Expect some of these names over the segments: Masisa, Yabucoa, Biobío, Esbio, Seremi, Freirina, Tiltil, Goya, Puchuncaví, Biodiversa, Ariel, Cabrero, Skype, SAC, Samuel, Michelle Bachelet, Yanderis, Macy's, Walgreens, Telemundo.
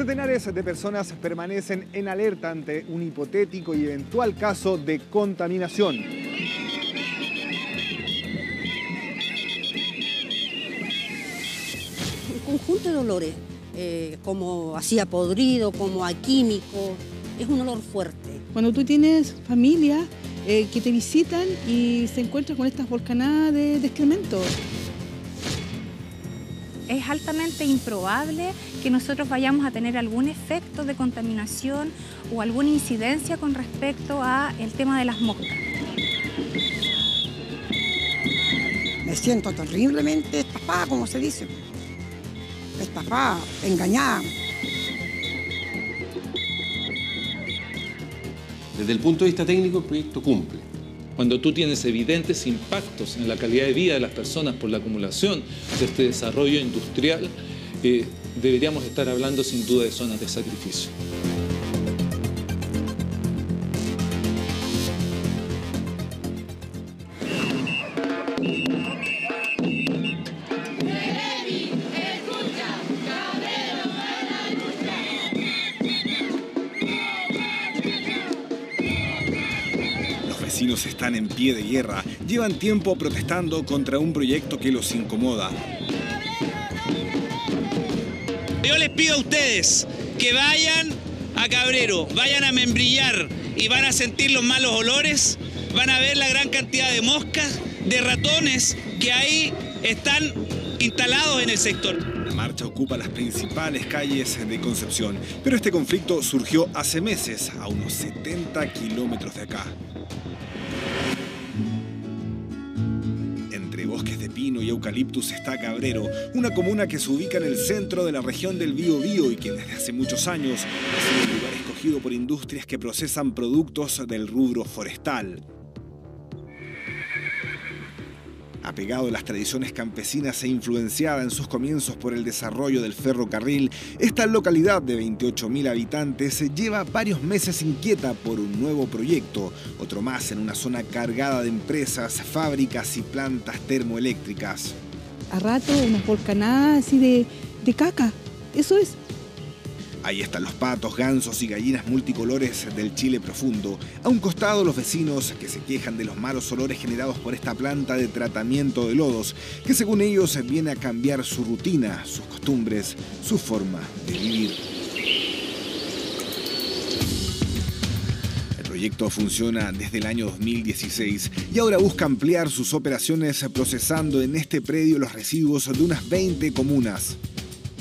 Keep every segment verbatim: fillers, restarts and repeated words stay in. Centenares de personas permanecen en alerta ante un hipotético y eventual caso de contaminación. Un conjunto de olores, eh, como hacía podrido, como a químico, es un olor fuerte. Cuando tú tienes familia eh, que te visitan y se encuentran con estas volcanadas de, de excrementos. Es altamente improbable que nosotros vayamos a tener algún efecto de contaminación o alguna incidencia con respecto al tema de las moscas. Me siento terriblemente estafada, como se dice. Estafada, engañada. Desde el punto de vista técnico, el proyecto cumple. Cuando tú tienes evidentes impactos en la calidad de vida de las personas por la acumulación de este desarrollo industrial, eh, deberíamos estar hablando sin duda de zonas de sacrificio. Están en pie de guerra, llevan tiempo protestando contra un proyecto que los incomoda. Yo les pido a ustedes que vayan a Cabrero, vayan a membrillar y van a sentir los malos olores, van a ver la gran cantidad de moscas, de ratones que ahí están instalados en el sector. La marcha ocupa las principales calles de Concepción, pero este conflicto surgió hace meses, a unos setenta kilómetros de acá. Entre bosques de pino y eucaliptus está Cabrero, una comuna que se ubica en el centro de la región del Biobío y que desde hace muchos años ha sido un lugar escogido por industrias que procesan productos del rubro forestal. Apegado a las tradiciones campesinas e influenciada en sus comienzos por el desarrollo del ferrocarril, esta localidad de veintiocho mil habitantes lleva varios meses inquieta por un nuevo proyecto, otro más en una zona cargada de empresas, fábricas y plantas termoeléctricas. A rato unas volcanadas así de, de caca, eso es. Ahí están los patos, gansos y gallinas multicolores del Chile profundo. A un costado, los vecinos que se quejan de los malos olores generados por esta planta de tratamiento de lodos, que según ellos viene a cambiar su rutina, sus costumbres, su forma de vivir. El proyecto funciona desde el año dos mil dieciséis y ahora busca ampliar sus operaciones procesando en este predio los residuos de unas veinte comunas.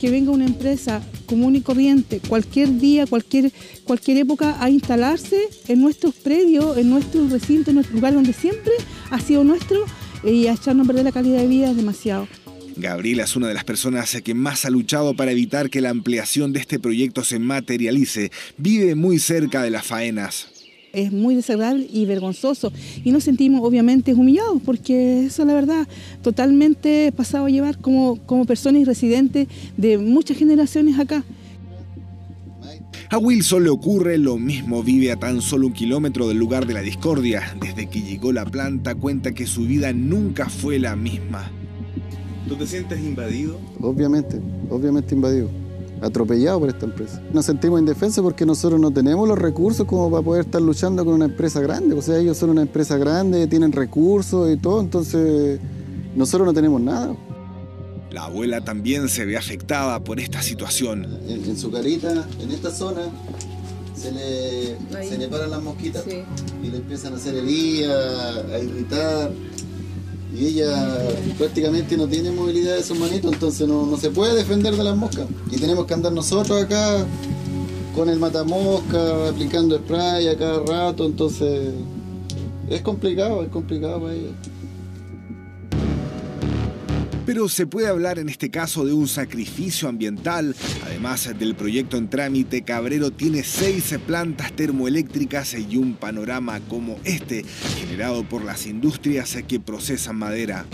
Que venga una empresa común y corriente cualquier día, cualquier, cualquier época a instalarse en nuestros predios, en nuestros recintos, en nuestro lugar donde siempre ha sido nuestro y a echarnos a perder la calidad de vida es demasiado. Gabriela es una de las personas que más ha luchado para evitar que la ampliación de este proyecto se materialice. Vive muy cerca de las faenas. Es muy desagradable y vergonzoso y nos sentimos obviamente humillados porque eso la verdad totalmente pasado a llevar como, como personas y residentes de muchas generaciones acá. A Wilson le ocurre lo mismo, vive a tan solo un kilómetro del lugar de la discordia. Desde que llegó la planta cuenta que su vida nunca fue la misma. ¿Tú te sientes invadido? Obviamente, obviamente invadido. Atropellado por esta empresa. Nos sentimos indefensos porque nosotros no tenemos los recursos como para poder estar luchando con una empresa grande. O sea, ellos son una empresa grande, tienen recursos y todo, entonces nosotros no tenemos nada. La abuela también se ve afectada por esta situación. En, en su carita, en esta zona, se le, se le paran las mosquitas. Sí. Y le empiezan a hacer heridas, a irritar. Y ella prácticamente no tiene movilidad de sus manitos, entonces no, no se puede defender de las moscas. Y tenemos que andar nosotros acá con el matamosca, aplicando spray a cada rato, entonces es complicado, es complicado para ella. Pero se puede hablar en este caso de un sacrificio ambiental. Además del proyecto en trámite, Cabrero tiene seis plantas termoeléctricas y un panorama como este, generado por las industrias que procesan madera.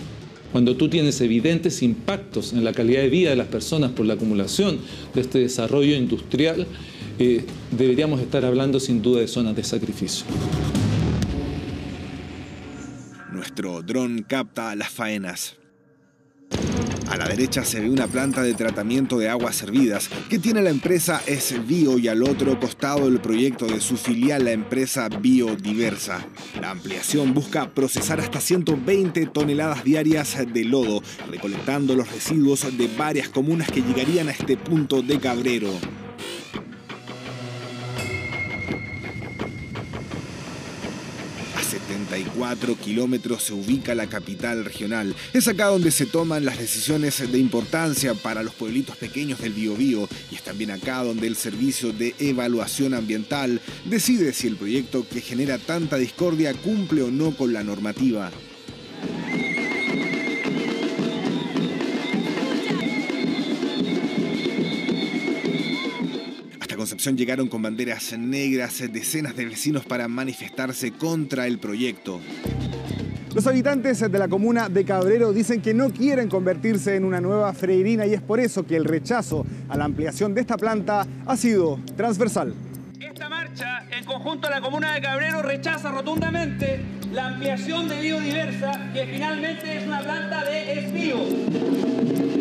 Cuando tú tienes evidentes impactos en la calidad de vida de las personas por la acumulación de este desarrollo industrial, eh, deberíamos estar hablando sin duda de zonas de sacrificio. Nuestro dron capta las faenas. A la derecha se ve una planta de tratamiento de aguas hervidas que tiene la empresa Esbio y al otro costado el proyecto de su filial, la empresa Biodiversa. La ampliación busca procesar hasta ciento veinte toneladas diarias de lodo, recolectando los residuos de varias comunas que llegarían a este punto de Cabrero. setenta y cuatro kilómetros se ubica la capital regional. Es acá donde se toman las decisiones de importancia para los pueblitos pequeños del Biobío, y es también acá donde el Servicio de Evaluación Ambiental decide si el proyecto que genera tanta discordia cumple o no con la normativa. Concepción llegaron con banderas negras decenas de vecinos para manifestarse contra el proyecto. Los habitantes de la comuna de Cabrero dicen que no quieren convertirse en una nueva Freirina, y es por eso que el rechazo a la ampliación de esta planta ha sido transversal. Esta marcha, en conjunto a la comuna de Cabrero, rechaza rotundamente la ampliación de Biodiversa, que finalmente es una planta de Esbio.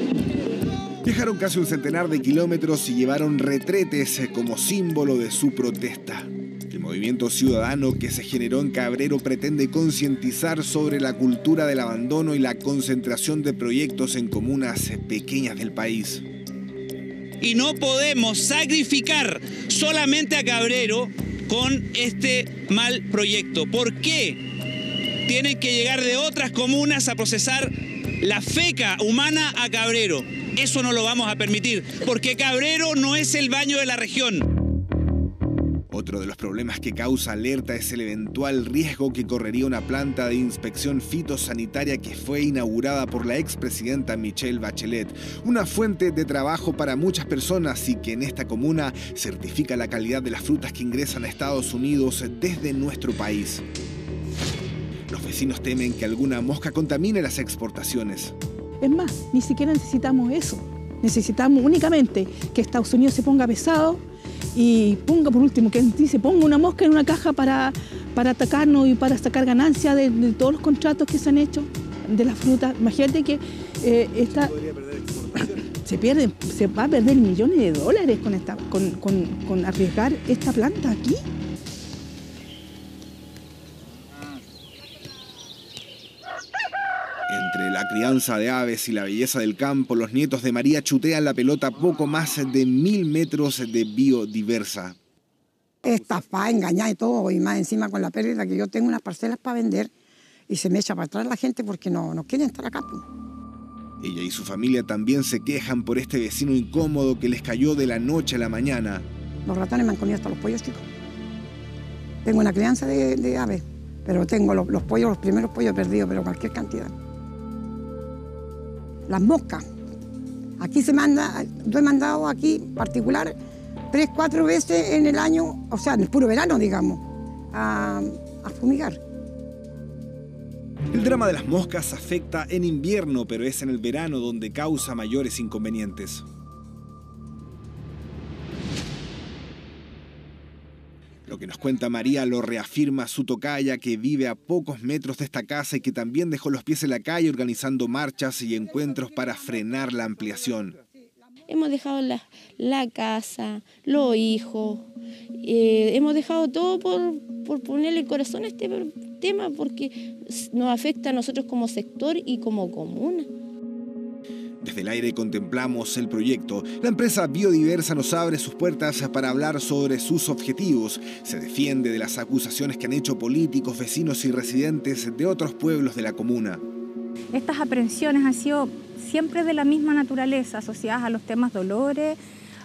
Viajaron casi un centenar de kilómetros y llevaron retretes como símbolo de su protesta. El movimiento ciudadano que se generó en Cabrero pretende concientizar sobre la cultura del abandono y la concentración de proyectos en comunas pequeñas del país. Y no podemos sacrificar solamente a Cabrero con este mal proyecto. ¿Por qué? Tienen que llegar de otras comunas a procesar la feca humana a Cabrero. Eso no lo vamos a permitir, porque Cabrero no es el baño de la región. Otro de los problemas que causa alerta es el eventual riesgo que correría una planta de inspección fitosanitaria que fue inaugurada por la expresidenta Michelle Bachelet, una fuente de trabajo para muchas personas y que en esta comuna certifica la calidad de las frutas que ingresan a Estados Unidos desde nuestro país. Los vecinos temen que alguna mosca contamine las exportaciones. Es más, ni siquiera necesitamos eso. Necesitamos únicamente que Estados Unidos se ponga pesado y ponga, por último, que se ponga una mosca en una caja para, para atacarnos y para sacar ganancia de, de todos los contratos que se han hecho de las frutas. Imagínate que eh, esta, se, pierde, se va a perder millones de dólares con, esta, con, con, con arriesgar esta planta aquí. Entre la crianza de aves y la belleza del campo, los nietos de María chutean la pelota poco más de mil metros de Biodiversa. Estafada, engañada y todo, y más encima con la pérdida que yo tengo unas parcelas para vender y se me echa para atrás la gente porque no, no quieren estar acá. Pues. Ella y su familia también se quejan por este vecino incómodo que les cayó de la noche a la mañana. Los ratones me han comido hasta los pollos, chicos. Tengo una crianza de, de aves, pero tengo los, los pollos, los primeros pollos perdidos, pero cualquier cantidad. Las moscas. Aquí se manda, yo he mandado aquí particular tres, cuatro veces en el año, o sea, en el puro verano, digamos, a, a fumigar. El drama de las moscas afecta en invierno, pero es en el verano donde causa mayores inconvenientes. Lo que nos cuenta María lo reafirma su tocaya, que vive a pocos metros de esta casa y que también dejó los pies en la calle organizando marchas y encuentros para frenar la ampliación. Hemos dejado la, la casa, los hijos, eh, hemos dejado todo por, por ponerle el corazón a este tema porque nos afecta a nosotros como sector y como comuna. Desde el aire contemplamos el proyecto. La empresa Biodiversa nos abre sus puertas para hablar sobre sus objetivos. Se defiende de las acusaciones que han hecho políticos, vecinos y residentes de otros pueblos de la comuna. Estas aprehensiones han sido siempre de la misma naturaleza, asociadas a los temas dolores,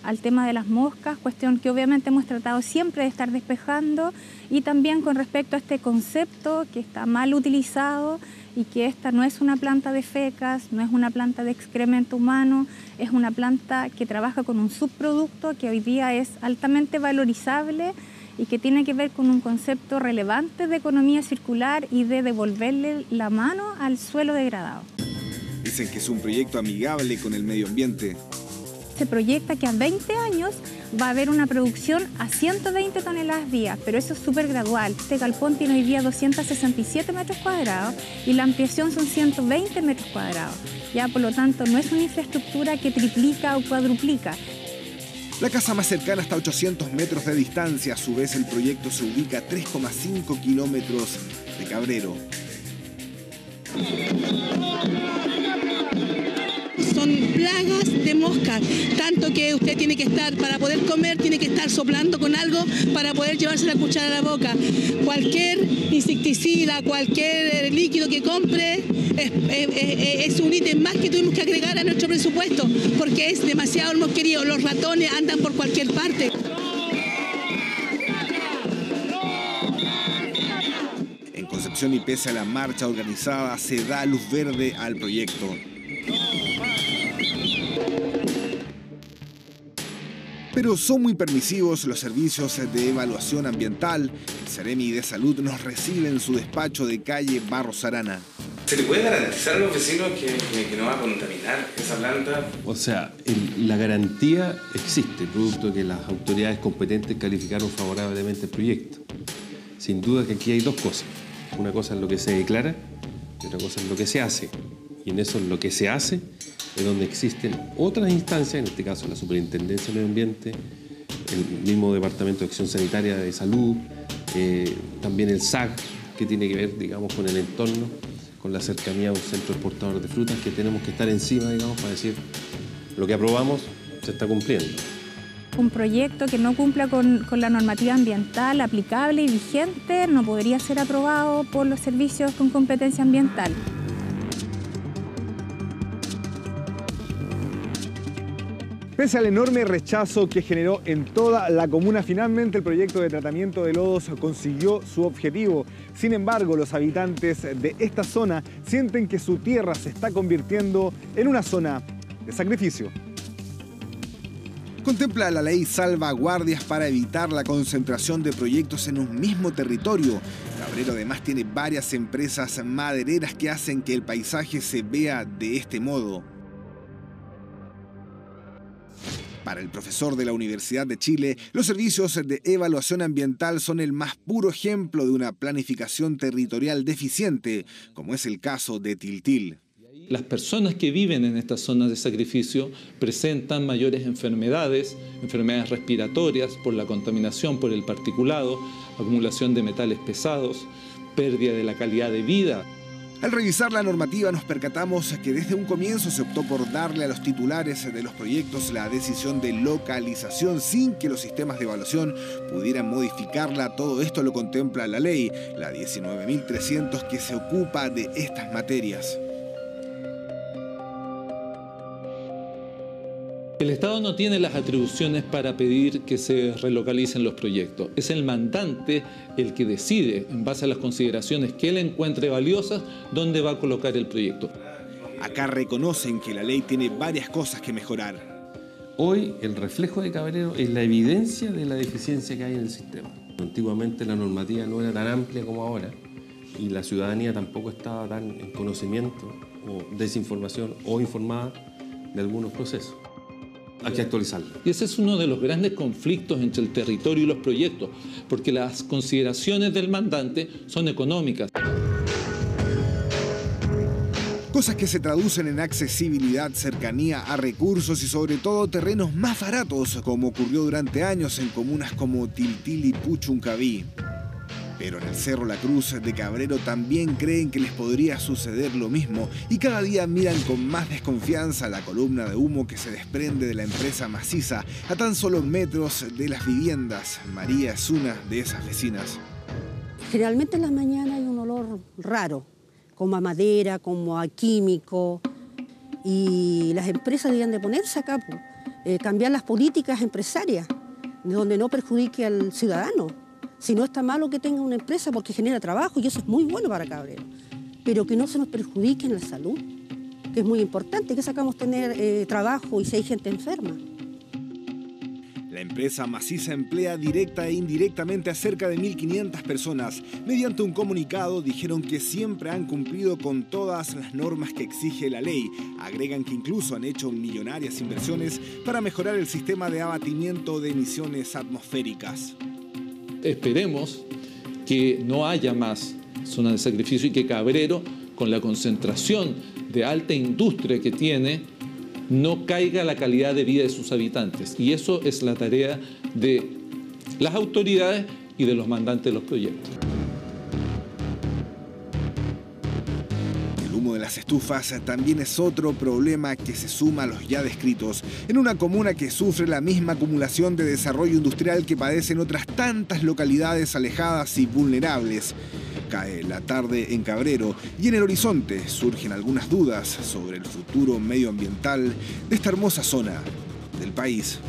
al tema de las moscas, cuestión que obviamente hemos tratado siempre de estar despejando, y también con respecto a este concepto que está mal utilizado y que esta no es una planta de fecas, no es una planta de excremento humano, es una planta que trabaja con un subproducto que hoy día es altamente valorizable y que tiene que ver con un concepto relevante de economía circular y de devolverle la mano al suelo degradado. Dicen que es un proyecto amigable con el medio ambiente. se proyecta que a veinte años va a haber una producción a ciento veinte toneladas día, pero eso es súper gradual. Este galpón tiene hoy día doscientos sesenta y siete metros cuadrados y la ampliación son ciento veinte metros cuadrados. Ya, por lo tanto, no es una infraestructura que triplica o cuadruplica. La casa más cercana está a ochocientos metros de distancia. A su vez, el proyecto se ubica a tres coma cinco kilómetros de Cabrero. Son plagas de moscas, tanto que usted tiene que estar, para poder comer, tiene que estar soplando con algo para poder llevarse la cuchara a la boca. Cualquier insecticida, cualquier líquido que compre es, es, es un ítem más que tuvimos que agregar a nuestro presupuesto, porque es demasiado el mosquerío, los ratones andan por cualquier parte. En Concepción, y pese a la marcha organizada, se da luz verde al proyecto. Pero son muy permisivos los servicios de evaluación ambiental. El Seremi de Salud nos recibe en su despacho de calle Barros Arana. ¿Se le puede garantizar a los vecinos que, que, que no va a contaminar esa planta? O sea, el, la garantía existe, producto de que las autoridades competentes calificaron favorablemente el proyecto. Sin duda que aquí hay dos cosas. Una cosa es lo que se declara y otra cosa es lo que se hace. Y en eso, lo que se hace, es donde existen otras instancias, en este caso la Superintendencia del Medio Ambiente, el mismo Departamento de Acción Sanitaria de Salud, eh, también el S A C, que tiene que ver, digamos, con el entorno, con la cercanía a un centro exportador de frutas, que tenemos que estar encima, digamos, para decir lo que aprobamos se está cumpliendo. Un proyecto que no cumpla con, con la normativa ambiental aplicable y vigente no podría ser aprobado por los servicios con competencia ambiental. Pese al enorme rechazo que generó en toda la comuna, finalmente el proyecto de tratamiento de lodos consiguió su objetivo. Sin embargo, los habitantes de esta zona sienten que su tierra se está convirtiendo en una zona de sacrificio. Contempla la ley salvaguardias para evitar la concentración de proyectos en un mismo territorio. Cabrero además tiene varias empresas madereras que hacen que el paisaje se vea de este modo. Para el profesor de la Universidad de Chile, los servicios de evaluación ambiental son el más puro ejemplo de una planificación territorial deficiente, como es el caso de Tiltil. Las personas que viven en estas zonas de sacrificio presentan mayores enfermedades, enfermedades respiratorias por la contaminación, por el particulado, acumulación de metales pesados, pérdida de la calidad de vida. Al revisar la normativa nos percatamos que desde un comienzo se optó por darle a los titulares de los proyectos la decisión de localización sin que los sistemas de evaluación pudieran modificarla. Todo esto lo contempla la ley, la diecinueve mil trescientos, que se ocupa de estas materias. El Estado no tiene las atribuciones para pedir que se relocalicen los proyectos. Es el mandante el que decide, en base a las consideraciones que él encuentre valiosas, dónde va a colocar el proyecto. Acá reconocen que la ley tiene varias cosas que mejorar. Hoy el reflejo de Cabrero es la evidencia de la deficiencia que hay en el sistema. Antiguamente la normativa no era tan amplia como ahora y la ciudadanía tampoco estaba tan en conocimiento o desinformación o informada de algunos procesos. Hay que actualizarlo. Y ese es uno de los grandes conflictos entre el territorio y los proyectos, porque las consideraciones del mandante son económicas. Cosas que se traducen en accesibilidad, cercanía a recursos y sobre todo terrenos más baratos, como ocurrió durante años en comunas como Tiltil y Puchuncaví. Pero en el Cerro La Cruz de Cabrero también creen que les podría suceder lo mismo y cada día miran con más desconfianza la columna de humo que se desprende de la empresa Masisa a tan solo metros de las viviendas. María es una de esas vecinas. Generalmente en las mañanas hay un olor raro, como a madera, como a químico, y las empresas deberían de ponerse a capo, eh, cambiar las políticas empresarias, donde no perjudique al ciudadano. Si no está malo que tenga una empresa porque genera trabajo y eso es muy bueno para Cabrero, pero que no se nos perjudique en la salud, que es muy importante, que sacamos tener eh, trabajo y si hay gente enferma. La empresa Masisa emplea directa e indirectamente a cerca de mil quinientas personas. Mediante un comunicado dijeron que siempre han cumplido con todas las normas que exige la ley. Agregan que incluso han hecho millonarias inversiones para mejorar el sistema de abatimiento de emisiones atmosféricas. Esperemos que no haya más zonas de sacrificio y que Cabrero, con la concentración de alta industria que tiene, no caiga la calidad de vida de sus habitantes. Y eso es la tarea de las autoridades y de los mandantes de los proyectos. El humo de las estufas también es otro problema que se suma a los ya descritos. En una comuna que sufre la misma acumulación de desarrollo industrial que padecen otras tantas localidades alejadas y vulnerables. Cae la tarde en Cabrero y en el horizonte surgen algunas dudas sobre el futuro medioambiental de esta hermosa zona del país.